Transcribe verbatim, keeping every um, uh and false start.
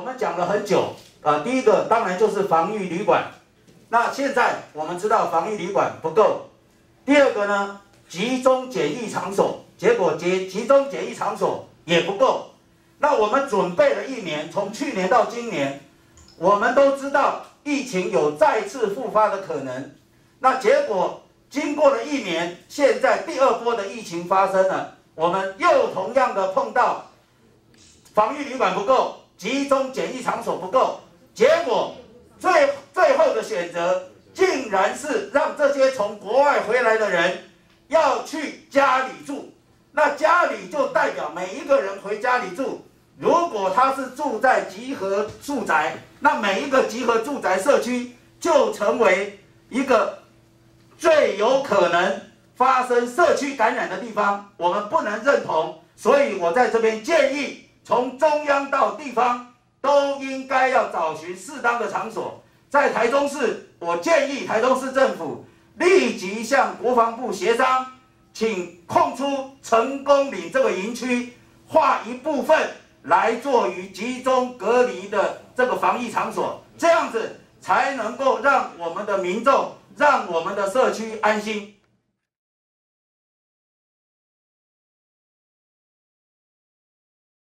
我们讲了很久啊、呃。第一个当然就是防疫旅馆，那现在我们知道防疫旅馆不够。第二个呢，集中检疫场所，结果集集中检疫场所也不够。那我们准备了一年，从去年到今年，我们都知道疫情有再次复发的可能。那结果经过了一年，现在第二波的疫情发生了，我们又同样的碰到。 防疫旅馆不够，集中检疫场所不够，结果最最后的选择竟然是让这些从国外回来的人要去家里住。那家里就代表每一个人回家里住。如果他是住在集合住宅，那每一个集合住宅社区就成为一个最有可能发生社区感染的地方。我们不能认同，所以我在这边建议。 从中央到地方都应该要找寻适当的场所。在台中市，我建议台中市政府立即向国防部协商，请空出成功岭这个营区，划一部分来做于集中隔离的这个防疫场所，这样子才能够让我们的民众、让我们的社区安心。